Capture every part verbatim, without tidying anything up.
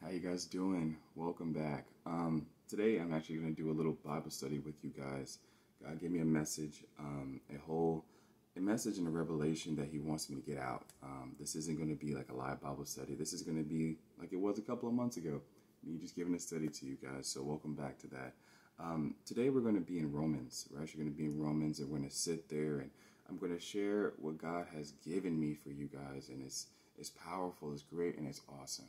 How you guys doing? Welcome back. Um, today I'm actually going to do a little Bible study with you guys. God gave me a message, um, a whole a message and a revelation that he wants me to get out. Um, this isn't going to be like a live Bible study. This is going to be like it was a couple of months ago. Me just giving a study to you guys, so welcome back to that. Um, today we're going to be in Romans. We're actually going to be in Romans and we're going to sit there and I'm going to share what God has given me for you guys, and it's, it's powerful, it's great, and it's awesome.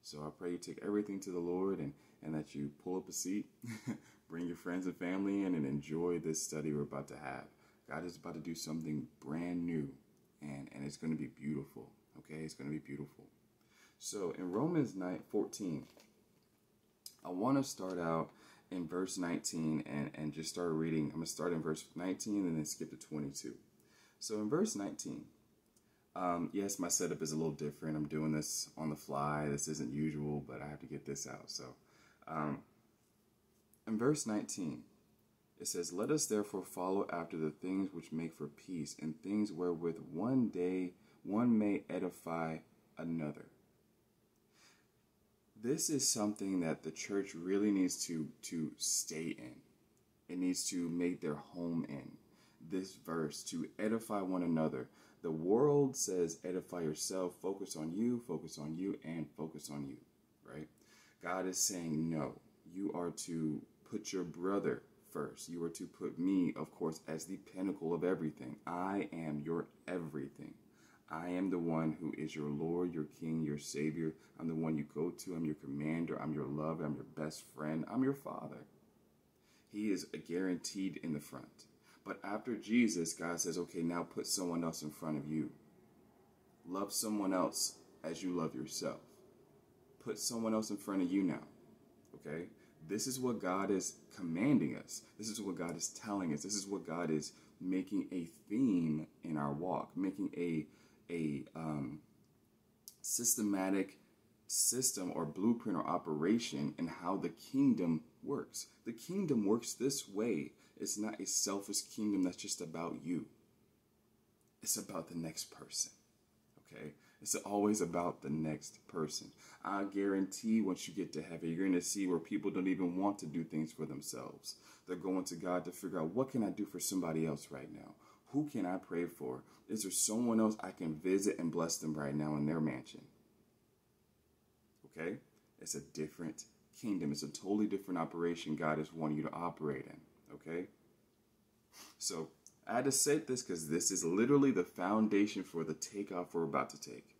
So I pray you take everything to the Lord and, and that you pull up a seat, bring your friends and family in, and enjoy this study we're about to have. God is about to do something brand new, and, and it's going to be beautiful, okay? It's going to be beautiful. So in Romans nine fourteen, I want to start out in verse nineteen and, and just start reading. I'm going to start in verse nineteen and then skip to twenty-two. So in verse nineteen, Um, yes, my setup is a little different. I'm doing this on the fly. This isn't usual, but I have to get this out. So, um, in verse nineteen, it says, "Let us therefore follow after the things which make for peace, and things wherewith one day one may edify another." This is something that the church really needs to, to stay in. It needs to make their home in. This verse, to edify one another. The world says edify yourself, focus on you, focus on you, and focus on you, right? God is saying no, you are to put your brother first. You are to put me, of course, as the pinnacle of everything. I am your everything. I am the one who is your Lord, your King, your Savior. I'm the one you go to. I'm your commander. I'm your lover. I'm your best friend. I'm your father. He is guaranteed in the front. But after Jesus, God says, okay, now put someone else in front of you. Love someone else as you love yourself. Put someone else in front of you now, okay? This is what God is commanding us. This is what God is telling us. This is what God is making a theme in our walk, making a, a um, systematic system or blueprint or operation in how the kingdom works. The kingdom works this way. It's not a selfish kingdom that's just about you. It's about the next person, okay? It's always about the next person. I guarantee once you get to heaven, you're going to see where people don't even want to do things for themselves. They're going to God to figure out, what can I do for somebody else right now? Who can I pray for? Is there someone else I can visit and bless them right now in their mansion? Okay? It's a different kingdom. It's a totally different operation God is wanting you to operate in. Okay, so I had to say this because this is literally the foundation for the takeoff we're about to take.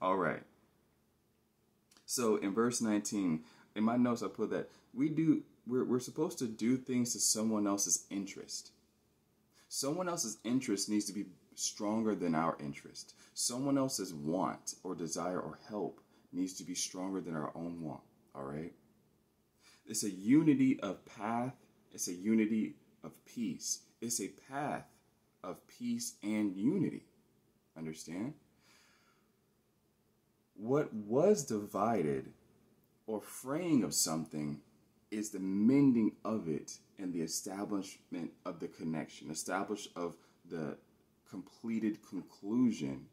All right. So in verse nineteen, in my notes I put that we do we're we're supposed to do things to someone else's interest. Someone else's interest needs to be stronger than our interest. Someone else's want or desire or help needs to be stronger than our own want. All right. It's a unity of path. It's a unity of peace. It's a path of peace and unity. Understand? What was divided or fraying of something is the mending of it and the establishment of the connection, established of the completed conclusion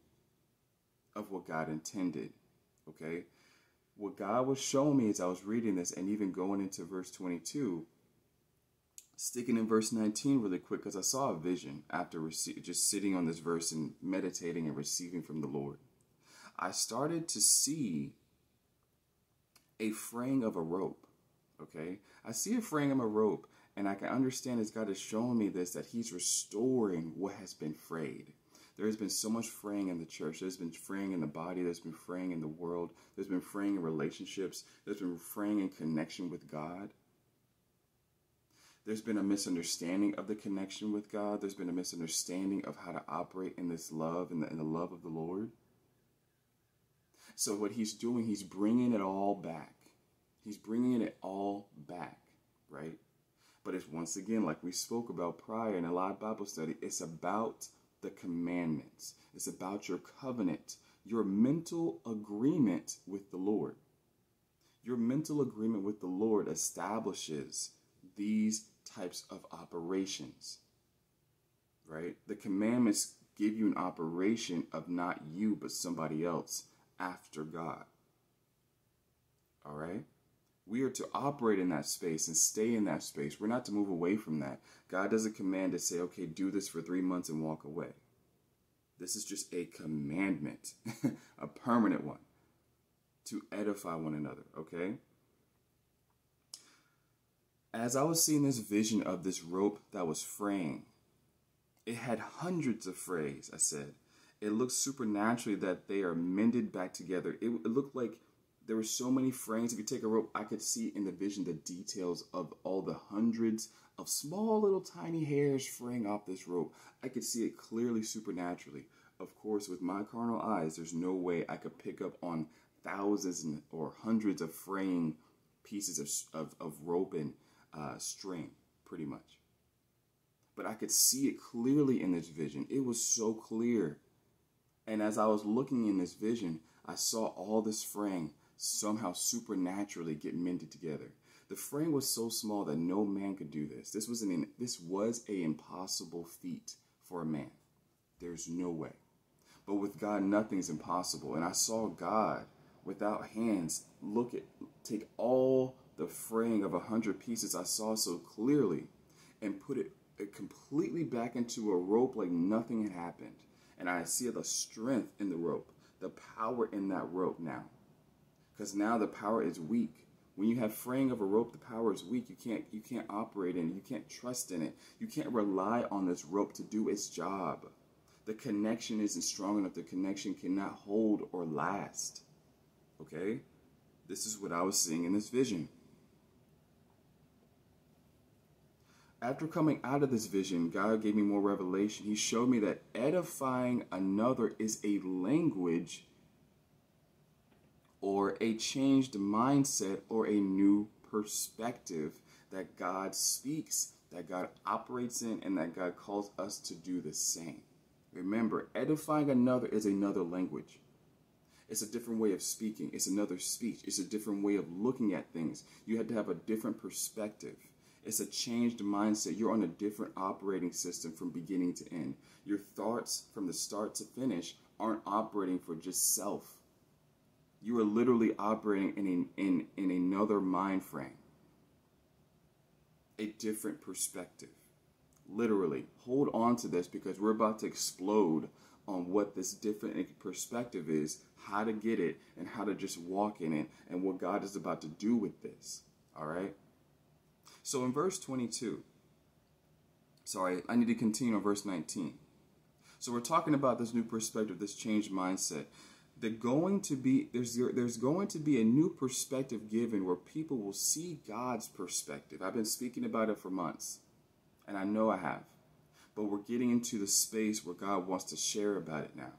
of what God intended. Okay? What God was showing me as I was reading this and even going into verse twenty-two, sticking in verse nineteen really quick, because I saw a vision after just sitting on this verse and meditating and receiving from the Lord. I started to see a fraying of a rope, okay? I see a fraying of a rope, and I can understand as God is showing me this, that he's restoring what has been frayed. There has been so much fraying in the church. There's been fraying in the body. There's been fraying in the world. There's been fraying in relationships. There's been fraying in connection with God. There's been a misunderstanding of the connection with God. There's been a misunderstanding of how to operate in this love and the, in the love of the Lord. So what he's doing, he's bringing it all back. He's bringing it all back, right? But it's once again, like we spoke about prior in a live Bible study, it's about the commandments. It's about your covenant, your mental agreement with the Lord. Your mental agreement with the Lord establishes these types of operations, right? The commandments give you an operation of not you, but somebody else after God. all right? We are to operate in that space and stay in that space. We're not to move away from that. God doesn't command to say, okay, do this for three months and walk away. This is just a commandment, a permanent one, to edify one another, okay? As I was seeing this vision of this rope that was fraying, it had hundreds of frays, I said. It looked supernaturally that they are mended back together. It, it looked like there were so many frames. If you take a rope, I could see in the vision the details of all the hundreds of small little tiny hairs fraying off this rope. I could see it clearly supernaturally. Of course, with my carnal eyes, there's no way I could pick up on thousands and, or hundreds of fraying pieces of, of, of rope and uh, string, pretty much. But I could see it clearly in this vision. It was so clear. And as I was looking in this vision, I saw all this fraying somehow supernaturally get mended together. The fraying was so small that no man could do this. This was an this was an impossible feat for a man. There's no way. But with God, nothing's impossible. And I saw God without hands look at take all the fraying of a hundred pieces I saw so clearly and put it completely back into a rope like nothing had happened. And I see the strength in the rope, the power in that rope now, because now the power is weak. When you have fraying of a rope, the power is weak. You can't you can't operate in it. You can't trust in it. You can't rely on this rope to do its job. The connection isn't strong enough. The connection cannot hold or last. Okay? This is what I was seeing in this vision. After coming out of this vision, God gave me more revelation. He showed me that edifying another is a language or a changed mindset or a new perspective that God speaks, that God operates in, and that God calls us to do the same. Remember, edifying another is another language. It's a different way of speaking. It's another speech. It's a different way of looking at things. You have to have a different perspective. It's a changed mindset. You're on a different operating system from beginning to end. Your thoughts from the start to finish aren't operating for just self. You are literally operating in, in, in another mind frame. A different perspective. Literally. Hold on to this because we're about to explode on what this different perspective is, how to get it, and how to just walk in it, and what God is about to do with this. All right? So in verse twenty-two, sorry, I need to continue on verse nineteen. So we're talking about this new perspective, this changed mindset. They're going to be, there's, there's going to be a new perspective given where people will see God's perspective. I've been speaking about it for months, and I know I have. But we're getting into the space where God wants to share about it now.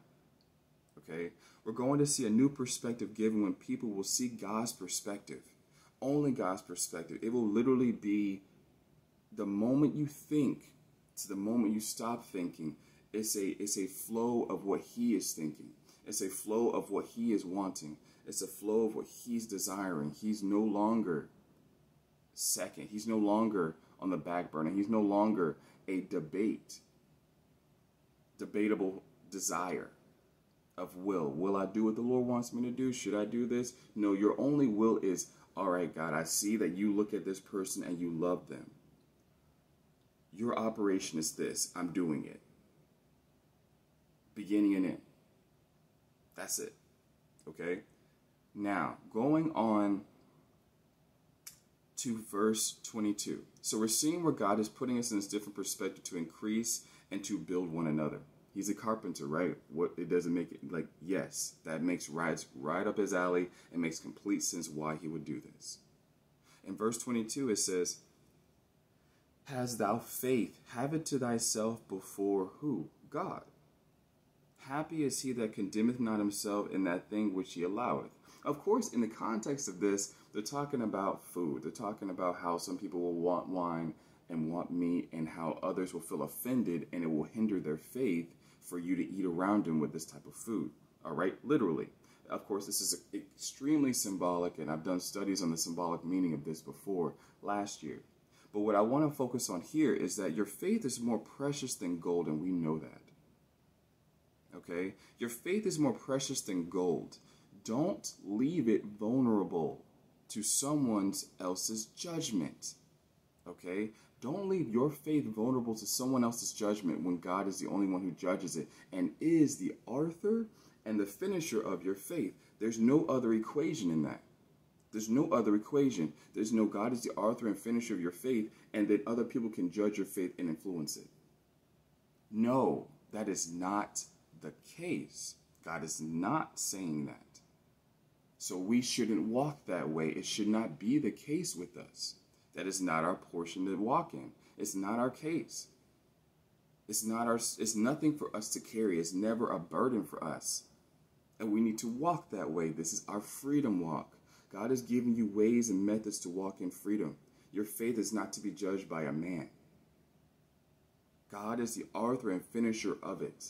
Okay? We're going to see a new perspective given when people will see God's perspective. Only God's perspective. It will literally be the moment you think to the moment you stop thinking. It's a, it's a flow of what he is thinking. It's a flow of what he is wanting. It's a flow of what he's desiring. He's no longer second. He's no longer on the back burner. He's no longer a debate, debatable desire of will. Will I do what the Lord wants me to do? Should I do this? No, your only will is, all right, God, I see that you look at this person and you love them. Your operation is this. I'm doing it. Beginning and end. That's it. Okay? Now, going on to verse twenty-two. So we're seeing where God is putting us in this different perspective to increase and to build one another. He's a carpenter, right? What it doesn't make it like, yes, that makes rides right up his alley. It makes complete sense why he would do this. In verse twenty-two, it says, "Hast thou faith? Have it to thyself before who? God. Happy is he that condemneth not himself in that thing which he alloweth." Of course, in the context of this, they're talking about food. They're talking about how some people will want wine and want meat and how others will feel offended and it will hinder their faith for you to eat around them with this type of food, all right? Literally. Of course, this is extremely symbolic, and I've done studies on the symbolic meaning of this before last year. But what I want to focus on here is that your faith is more precious than gold, and we know that, okay? Your faith is more precious than gold. Don't leave it vulnerable to someone else's judgment. Okay? Don't leave your faith vulnerable to someone else's judgment when God is the only one who judges it and is the author and the finisher of your faith. There's no other equation in that. There's no other equation. There's no God is the author and finisher of your faith and that other people can judge your faith and influence it. No, that is not the case. God is not saying that. So we shouldn't walk that way. It should not be the case with us. That is not our portion to walk in. It's not our case. It's not our, it's nothing for us to carry. It's never a burden for us. And we need to walk that way. This is our freedom walk. God has given you ways and methods to walk in freedom. Your faith is not to be judged by a man. God is the author and finisher of it.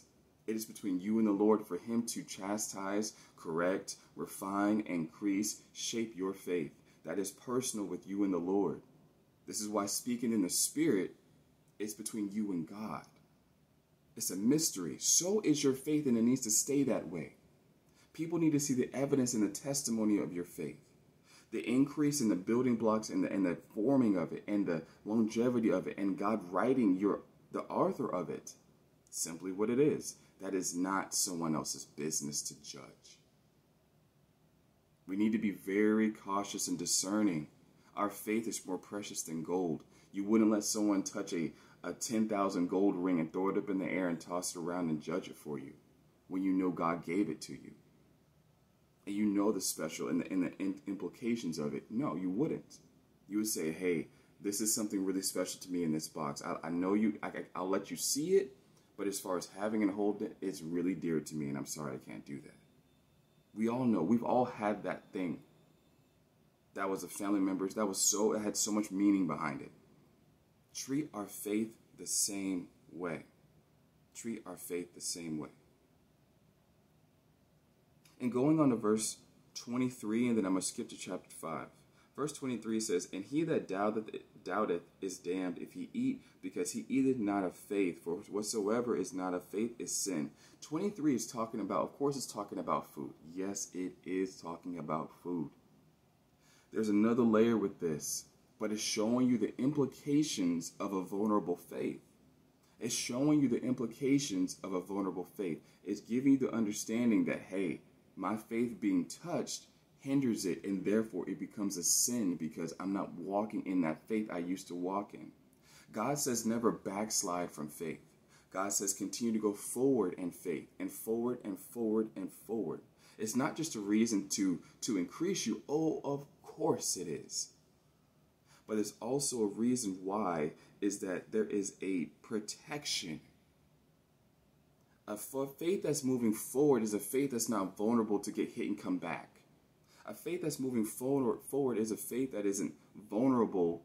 It is between you and the Lord for him to chastise, correct, refine, increase, shape your faith. That is personal with you and the Lord. This is why speaking in the Spirit is between you and God. It's a mystery. So is your faith, and it needs to stay that way. People need to see the evidence and the testimony of your faith. The increase in the building blocks and the, and the forming of it and the longevity of it and God writing your, the author of it. Simply what it is. That is not someone else's business to judge. We need to be very cautious and discerning. Our faith is more precious than gold. You wouldn't let someone touch a, a ten thousand gold ring and throw it up in the air and toss it around and judge it for you when you know God gave it to you. And you know the special and the, and the implications of it. No, you wouldn't. You would say, hey, this is something really special to me in this box. I, I know you, I, I'll let you see it, but as far as having and holding it, it's really dear to me and I'm sorry I can't do that. We all know, we've all had that thing. That was a family member's, that was so, it had so much meaning behind it. Treat our faith the same way. Treat our faith the same way. And going on to verse twenty-three, and then I'm going to skip to chapter five. Verse twenty-three says, and he that doubteth, doubteth is damned if he eat, because he eateth not of faith, for whatsoever is not of faith is sin. twenty-three is talking about, of course it's talking about food. Yes, it is talking about food. There's another layer with this, but it's showing you the implications of a vulnerable faith. It's showing you the implications of a vulnerable faith. It's giving you the understanding that, hey, my faith being touched hinders it, and therefore it becomes a sin because I'm not walking in that faith I used to walk in. God says never backslide from faith. God says continue to go forward in faith, and forward and forward and forward. It's not just a reason to, to increase you. Oh, of course it is. But there's also a reason why is that there is a protection. A faith that's moving forward is a faith that's not vulnerable to get hit and come back. A faith that's moving forward, forward is a faith that isn't vulnerable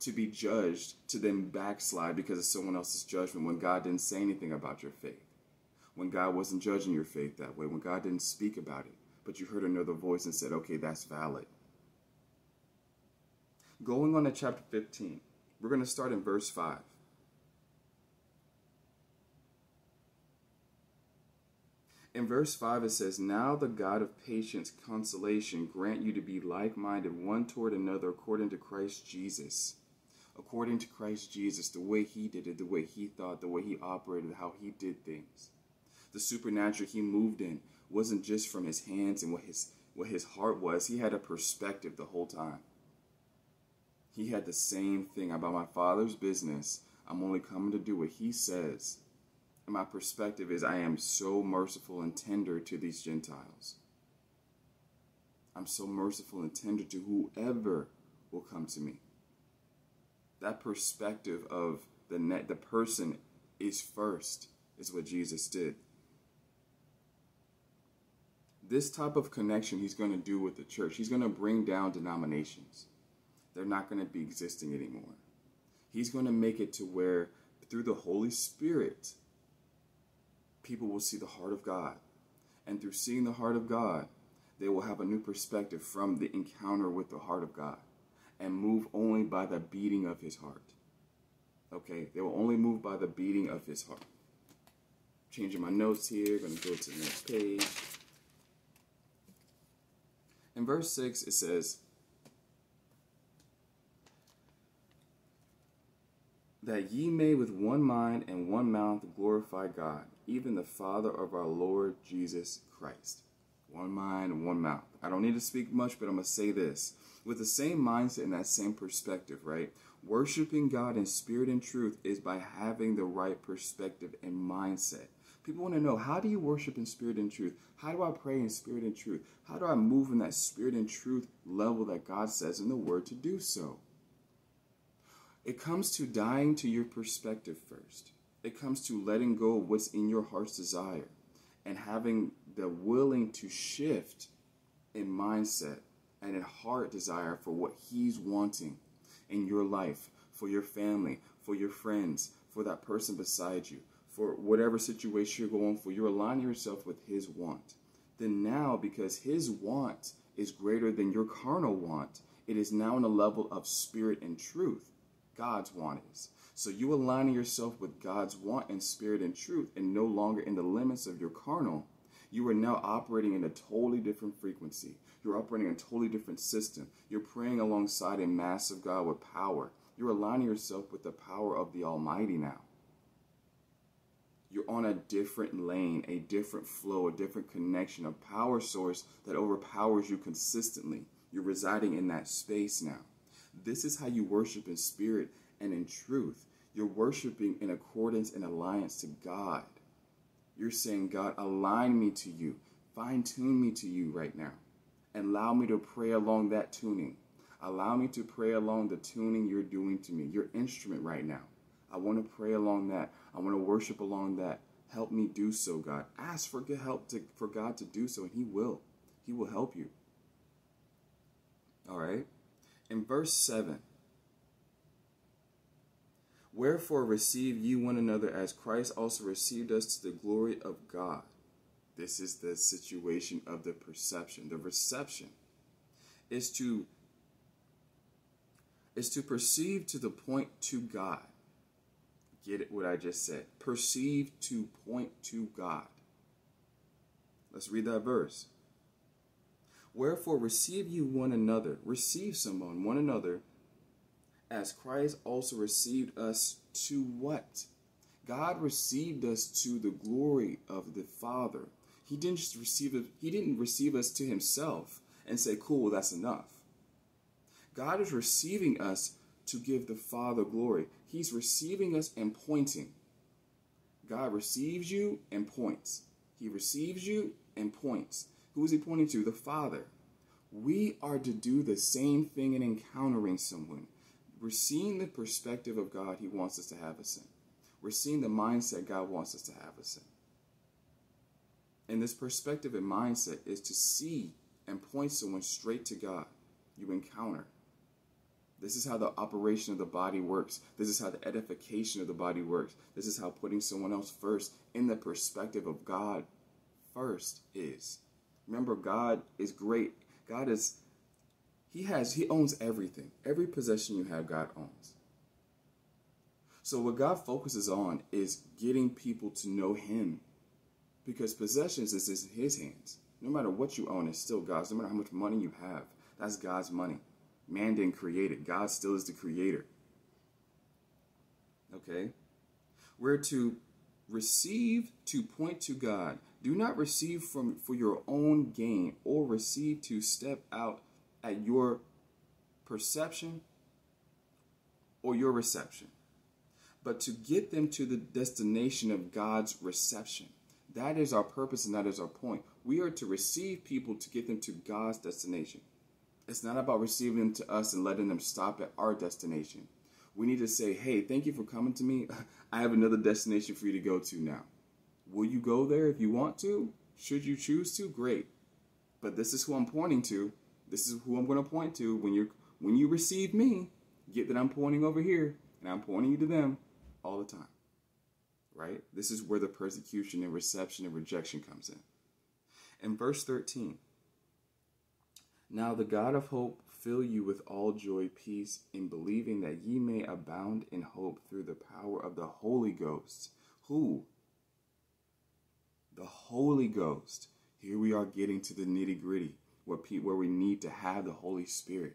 to be judged, to then backslide because of someone else's judgment when God didn't say anything about your faith. When God wasn't judging your faith that way, when God didn't speak about it, but you heard another voice and said, okay, that's valid. Going on to chapter fifteen, we're going to start in verse five. In verse five it says, now the God of patience, consolation, grant you to be like-minded one toward another according to Christ Jesus. According to Christ Jesus, the way he did it, the way he thought, the way he operated, how he did things. The supernatural he moved in wasn't just from his hands and what his, what his heart was. He had a perspective the whole time. He had the same thing about my Father's business. I'm only coming to do what he says. My perspective is I am so merciful and tender to these Gentiles. I'm so merciful and tender to whoever will come to me. That perspective of the net, the person is first, is what Jesus did. This type of connection he's going to do with the church. He's going to bring down denominations. They're not going to be existing anymore. He's going to make it to where through the Holy Spirit, people will see the heart of God, and through seeing the heart of God, they will have a new perspective from the encounter with the heart of God and move only by the beating of his heart. Okay, they will only move by the beating of his heart. Changing my notes here, going to go to the next page. In verse six, it says that ye may with one mind and one mouth glorify God, even the Father of our Lord Jesus Christ. One mind and one mouth. I don't need to speak much, but I'm going to say this. With the same mindset and that same perspective, right? Worshiping God in spirit and truth is by having the right perspective and mindset. People want to know, how do you worship in spirit and truth? How do I pray in spirit and truth? How do I move in that spirit and truth level that God says in the Word to do so? It comes to dying to your perspective first. It comes to letting go of what's in your heart's desire and having the willing to shift in mindset and in heart desire for what He's wanting in your life, for your family, for your friends, for that person beside you, for whatever situation you're going for. You're aligning yourself with His want. Then now, because His want is greater than your carnal want, it is now on a level of spirit and truth. God's want is. So you aligning yourself with God's want and spirit and truth, and no longer in the limits of your carnal. You are now operating in a totally different frequency. You're operating in a totally different system. You're praying alongside a massive God with power. You're aligning yourself with the power of the Almighty now. You're on a different lane, a different flow, a different connection, a power source that overpowers you consistently. You're residing in that space now. This is how you worship in spirit and in truth. You're worshiping in accordance and alliance to God. You're saying, God, align me to you. Fine-tune me to you right now. And allow me to pray along that tuning. Allow me to pray along the tuning you're doing to me, your instrument right now. I want to pray along that. I want to worship along that. Help me do so, God. Ask for help to, for God to do so, and He will. He will help you. All right? In verse seven, wherefore receive ye one another as Christ also received us to the glory of God. This is the situation of the perception. The reception is to, is to perceive to the point to God. Get it what I just said. Perceive to point to God. Let's read that verse. Wherefore receive you one another. Receive someone, one another, as Christ also received us to what? God received us to the glory of the Father. He didn't just receive it, He didn't receive us to Himself and say, cool, that's enough. God is receiving us to give the Father glory. He's receiving us and pointing. God receives you and points. He receives you and points. Who is He pointing to? The Father. We are to do the same thing in encountering someone. We're seeing the perspective of God He wants us to have us in. We're seeing the mindset God wants us to have us in. And this perspective and mindset is to see and point someone straight to God you encounter. This is how the operation of the body works. This is how the edification of the body works. This is how putting someone else first in the perspective of God first is. Remember, God is great. God is, He has, He owns everything. Every possession you have, God owns. So what God focuses on is getting people to know Him. Because possessions is in His hands. No matter what you own, it's still God's. No matter how much money you have, that's God's money. Man didn't create it. God still is the creator. Okay? We're to receive to point to God. Do not receive from for your own gain, or receive to step out at your perception or your reception, but to get them to the destination of God's reception. That is our purpose, and that is our point. We are to receive people to get them to God's destination. It's not about receiving them to us and letting them stop at our destination. We need to say, hey, thank you for coming to me. I have another destination for you to go to now. Will you go there if you want to? Should you choose to? Great. But this is who I'm pointing to. This is who I'm going to point to. When you when you receive me, get that I'm pointing over here, and I'm pointing you to them all the time. Right? This is where the persecution and reception and rejection comes in. In verse thirteen. Now the God of hope fill you with all joy, peace, in believing that ye may abound in hope through the power of the Holy Ghost. Who? The Holy Ghost. Here we are getting to the nitty-gritty. where, pe where we need to have the Holy Spirit.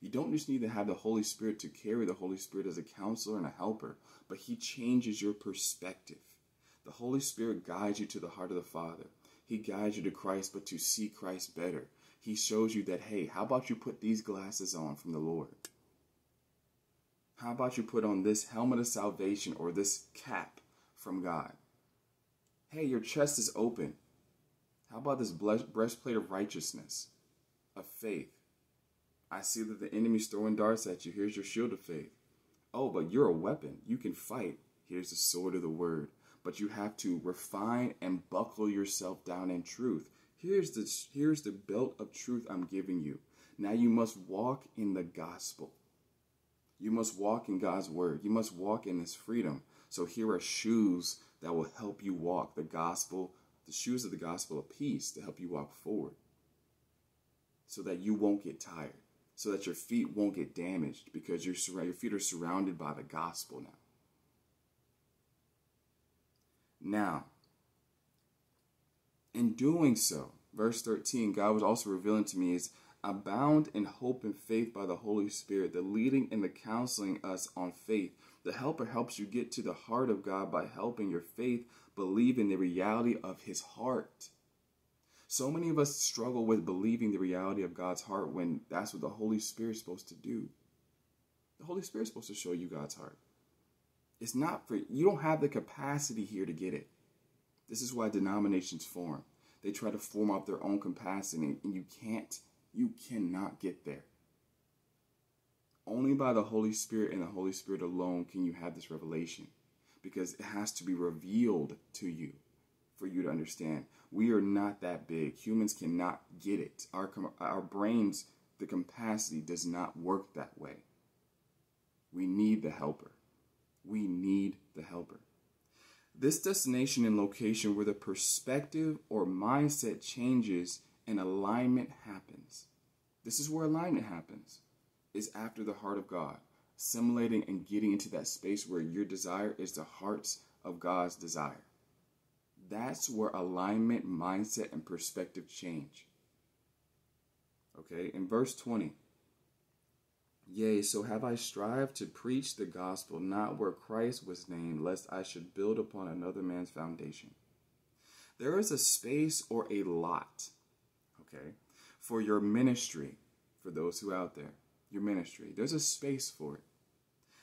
You don't just need to have the Holy Spirit to carry the Holy Spirit as a counselor and a helper, but he changes your perspective. The Holy Spirit guides you to the heart of the Father. He guides you to Christ, but to see Christ better. He shows you that, hey, how about you put these glasses on from the Lord? How about you put on this helmet of salvation or this cap from God? Hey, your chest is open. How about this breastplate of righteousness, of faith? I see that the enemy's throwing darts at you. Here's your shield of faith. Oh, but you're a weapon. You can fight. Here's the sword of the word. But you have to refine and buckle yourself down in truth. Here's the, here's the belt of truth I'm giving you. Now you must walk in the gospel. You must walk in God's word. You must walk in his freedom. So here are shoes that will help you walk the gospel, the shoes of the gospel of peace to help you walk forward so that you won't get tired, so that your feet won't get damaged because your, your feet are surrounded by the gospel now. Now, in doing so, verse thirteen, God was also revealing to me is, abound in hope and faith by the Holy Spirit, the leading and the counseling us on faith. The helper helps you get to the heart of God by helping your faith believe in the reality of his heart. So many of us struggle with believing the reality of God's heart when that's what the Holy Spirit's supposed to do. The Holy Spirit's supposed to show you God's heart. It's not for, you don't have the capacity here to get it. This is why denominations form. They try to form up their own capacity, and you can't, you cannot get there. Only by the Holy Spirit and the Holy Spirit alone can you have this revelation, because it has to be revealed to you for you to understand. We are not that big. Humans cannot get it. Our, our brains, the capacity does not work that way. We need the helper. We need the helper. This destination and location where the perspective or mindset changes and alignment happens. This is where alignment happens. It's after the heart of God. Assimilating and getting into that space where your desire is the hearts of God's desire. That's where alignment, mindset, and perspective change. Okay, in verse twenty. Yea, so have I strived to preach the gospel, not where Christ was named, lest I should build upon another man's foundation. There is a space or a lot, okay, for your ministry, for those who are out there, your ministry. There's a space for it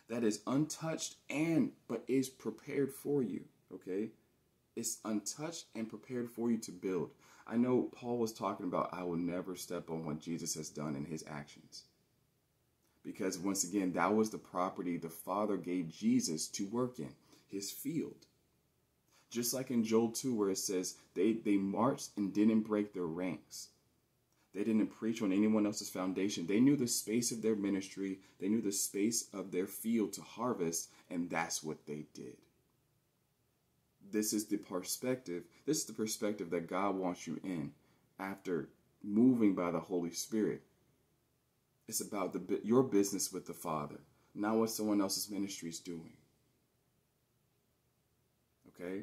that is untouched and, but is prepared for you, okay? It's untouched and prepared for you to build. I know Paul was talking about, I will never step on what Jesus has done in his actions. Because once again, that was the property the Father gave Jesus to work in, his field. Just like in Joel two where it says they, they marched and didn't break their ranks. They didn't preach on anyone else's foundation. They knew the space of their ministry. They knew the space of their field to harvest, and that's what they did. This is the perspective. This is the perspective that God wants you in after moving by the Holy Spirit. It's about the, your business with the Father, not what someone else's ministry is doing. Okay?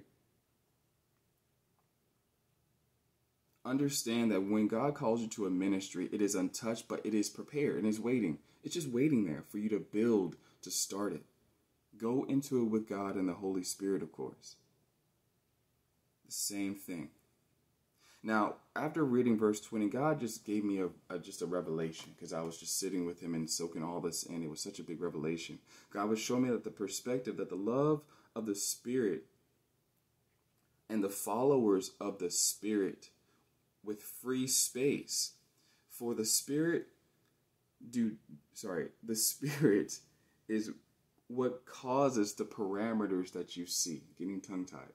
Understand that when God calls you to a ministry, it is untouched, but it is prepared and is waiting. It's just waiting there for you to build, to start it. Go into it with God and the Holy Spirit, of course. The same thing. Now, after reading verse twenty, God just gave me a, a just a revelation because I was just sitting with him and soaking all this in. It was such a big revelation. God was showing me that the perspective, that the love of the Spirit and the followers of the Spirit with free space for the Spirit do, sorry, the Spirit is what causes the parameters that you see. Getting tongue-tied.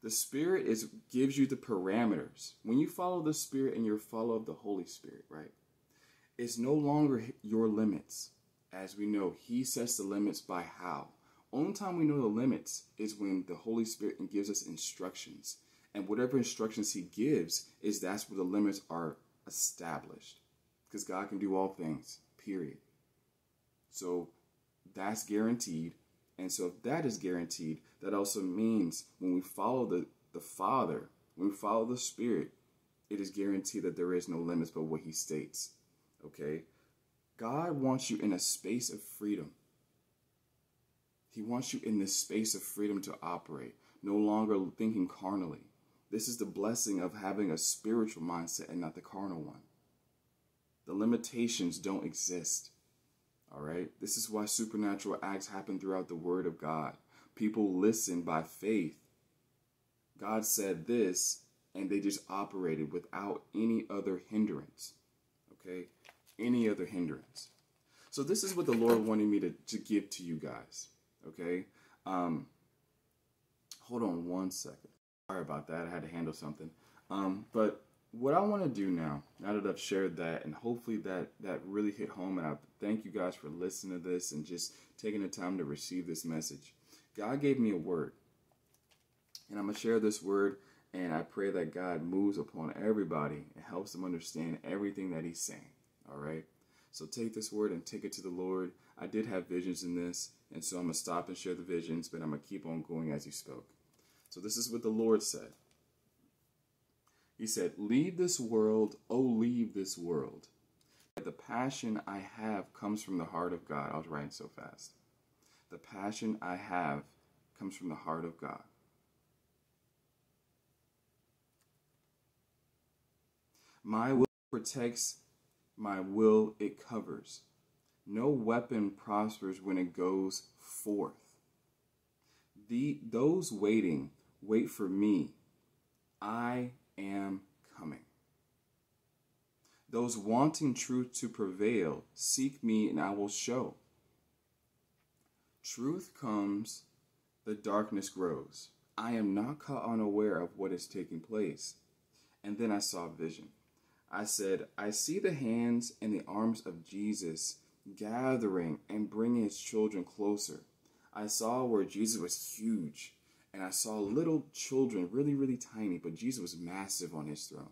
The Spirit is gives you the parameters. When you follow the Spirit and you follow the Holy Spirit, right? It's no longer your limits. As we know, he sets the limits by how. Only time we know the limits is when the Holy Spirit gives us instructions. And whatever instructions he gives is that's where the limits are established. Because God can do all things, period. So that's guaranteed. And so if that is guaranteed, that also means when we follow the, the Father, when we follow the Spirit, it is guaranteed that there is no limits but what he states. Okay? God wants you in a space of freedom. He wants you in this space of freedom to operate, no longer thinking carnally. This is the blessing of having a spiritual mindset and not the carnal one. The limitations don't exist. All right? This is why supernatural acts happen throughout the Word of God. People listen by faith. God said this, and they just operated without any other hindrance. Okay? Any other hindrance. So this is what the Lord wanted me to, to give to you guys. Okay? Um, hold on one second. Sorry about that. I had to handle something. Um, but what I want to do now, now that I've shared that, and hopefully that, that really hit home, and I thank you guys for listening to this and just taking the time to receive this message. God gave me a word, and I'm going to share this word, and I pray that God moves upon everybody and helps them understand everything that he's saying. All right? So take this word and take it to the Lord. I did have visions in this, and so I'm going to stop and share the visions, but I'm going to keep on going as he spoke. So this is what the Lord said. He said, "Leave this world, oh leave this world. The passion I have comes from the heart of God." I was writing so fast. The passion I have comes from the heart of God. My will protects, my will it covers. No weapon prospers when it goes forth. The, those waiting, wait for me. I am coming. Those wanting truth to prevail, seek me and I will show. Truth comes, the darkness grows. I am not caught unaware of what is taking place. And then I saw vision. I said, I see the hands and the arms of Jesus gathering and bringing his children closer. I saw where Jesus was huge, and I saw little children, really, really tiny, but Jesus was massive on his throne.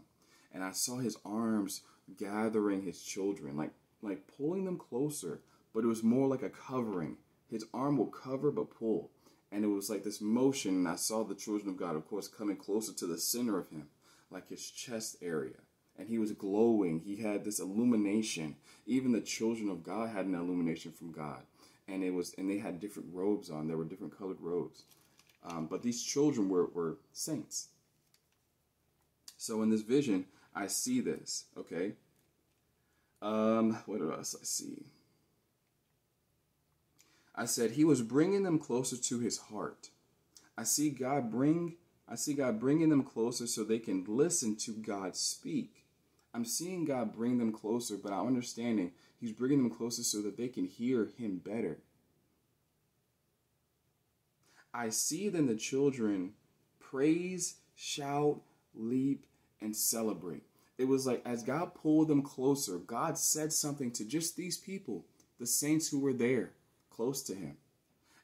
And I saw his arms gathering his children, like, like pulling them closer, but it was more like a covering. His arm will cover but pull. And it was like this motion, and I saw the children of God, of course, coming closer to the center of him, like his chest area. And he was glowing. He had this illumination. Even the children of God had an illumination from God. And it was, and they had different robes on. There were different colored robes. Um, but these children were, were saints. So in this vision, I see this. Okay. Um, what else I see? I said, he was bringing them closer to his heart. I see God bring, I see God bringing them closer so they can listen to God speak. I'm seeing God bring them closer, but I'm understanding he's bringing them closer so that they can hear him better. I see then the children praise, shout, leap, and celebrate. It was like as God pulled them closer, God said something to just these people, the saints who were there, close to him.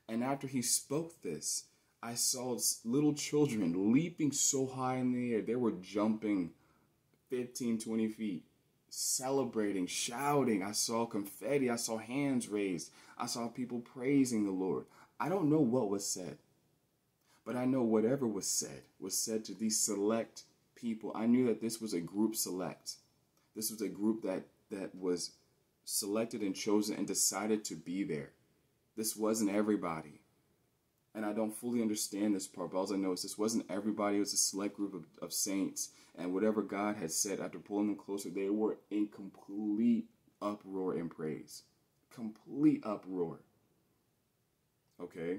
And after he spoke this, I saw little children leaping so high in the air. They were jumping fifteen, twenty feet, celebrating, shouting. I saw confetti. I saw hands raised. I saw people praising the Lord. I don't know what was said, but I know whatever was said was said to these select people. I knew that this was a group select. This was a group that, that was selected and chosen and decided to be there. This wasn't everybody. And I don't fully understand this part, but all I know is this wasn't everybody. It was a select group of, of saints. And whatever God had said, after pulling them closer, they were in complete uproar and praise. Complete uproar. Okay?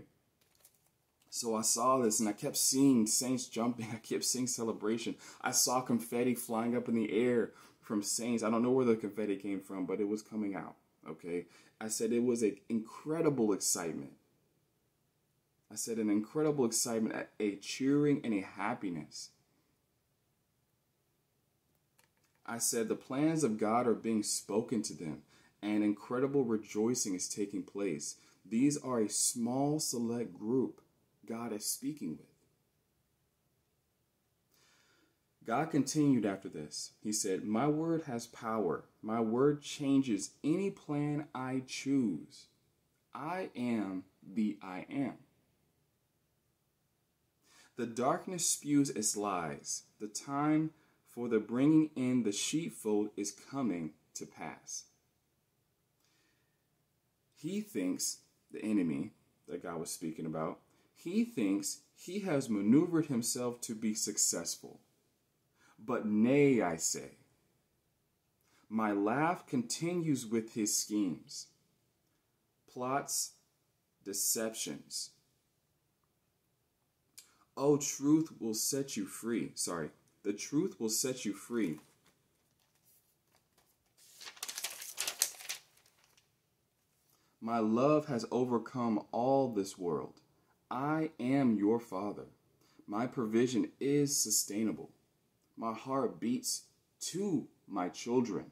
So I saw this, and I kept seeing saints jumping. I kept seeing celebration. I saw confetti flying up in the air from saints. I don't know where the confetti came from, but it was coming out. Okay? I said it was an incredible excitement. I said an incredible excitement, a cheering, and a happiness. I said the plans of God are being spoken to them, and incredible rejoicing is taking place. These are a small select group God is speaking with. God continued after this. He said, my word has power. My word changes any plan I choose. I am the I am. The darkness spews its lies. The time for the bringing in the sheepfold is coming to pass. He thinks, the enemy that God was speaking about, he thinks he has maneuvered himself to be successful. But nay, I say, my laugh continues with his schemes, plots, deceptions. Oh, truth will set you free. Sorry, the truth will set you free. My love has overcome all this world. I am your Father. My provision is sustainable. My heart beats to my children.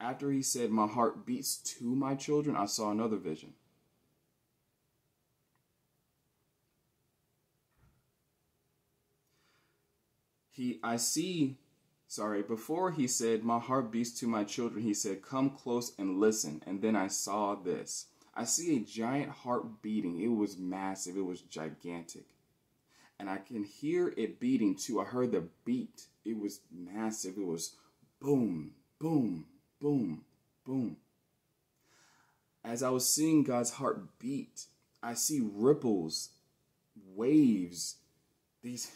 After he said, my heart beats to my children, I saw another vision. He, I see, sorry, before he said, my heart beats to my children, he said, come close and listen. And then I saw this. I see a giant heart beating. It was massive. It was gigantic. And I can hear it beating too. I heard the beat. It was massive. It was boom, boom, boom, boom. As I was seeing God's heart beat, I see ripples, waves, these...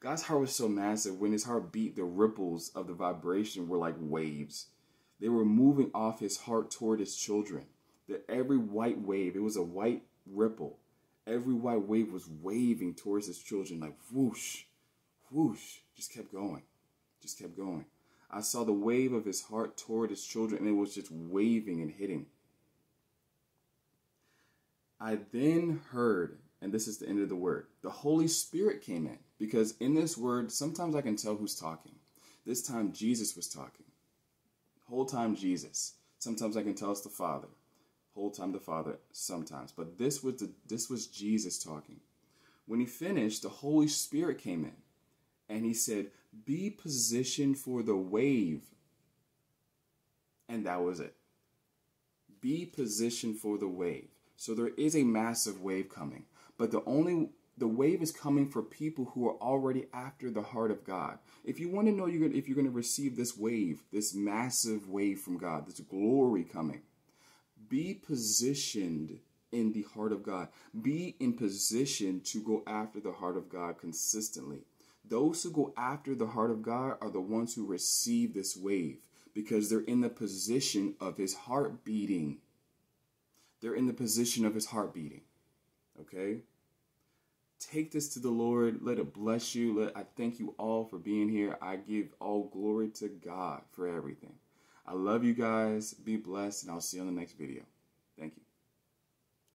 God's heart was so massive, when his heart beat, the ripples of the vibration were like waves. They were moving off his heart toward his children. That every white wave, it was a white ripple. Every white wave was waving towards his children like whoosh, whoosh. Just kept going, just kept going. I saw the wave of his heart toward his children, and it was just waving and hitting. I then heard, and this is the end of the word, the Holy Spirit came in. Because in this word, sometimes I can tell who's talking. This time Jesus was talking. Whole time Jesus. Sometimes I can tell it's the Father. Whole time the Father sometimes. But this was, the, this was Jesus talking. When he finished, the Holy Spirit came in. And he said, be positioned for the wave. And that was it. Be positioned for the wave. So there is a massive wave coming. But the only... The wave is coming for people who are already after the heart of God. If you want to know you're gonna, if you're going to receive this wave, this massive wave from God, this glory coming, be positioned in the heart of God. Be in position to go after the heart of God consistently. Those who go after the heart of God are the ones who receive this wave because they're in the position of his heart beating. They're in the position of his heart beating. Okay? Take this to the Lord. Let it bless you. Let, I thank you all for being here. I give all glory to God for everything. I love you guys. Be blessed, and I'll see you on the next video.